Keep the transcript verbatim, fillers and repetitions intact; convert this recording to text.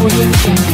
Audio Jungle.